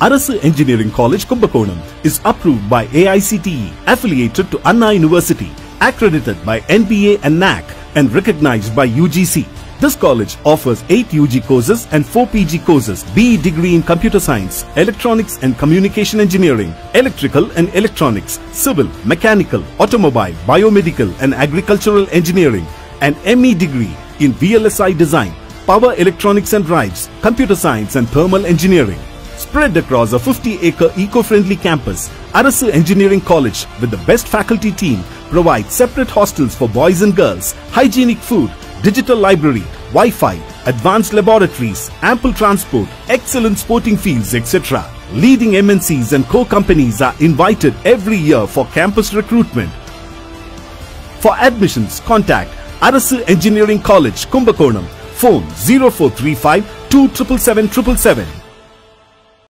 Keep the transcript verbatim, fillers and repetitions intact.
Arasu Engineering College, Kumbakonam is approved by A I C T E, affiliated to Anna University, accredited by N B A and N A A C and recognized by U G C. This college offers eight U G courses and four P G courses, B E degree in Computer Science, Electronics and Communication Engineering, Electrical and Electronics, Civil, Mechanical, Automobile, Biomedical and Agricultural Engineering, and M E degree in V L S I Design, Power Electronics and Drives, Computer Science and Thermal Engineering. Spread across a fifty acre eco-friendly campus, Arasu Engineering College, with the best faculty team, provides separate hostels for boys and girls, hygienic food, digital library, Wi-Fi, advanced laboratories, ample transport, excellent sporting fields, et cetera. Leading M N Cs and core companies are invited every year for campus recruitment. For admissions, contact Arasu Engineering College, Kumbakonam, phone zero four three five two seven seven seven seven seven.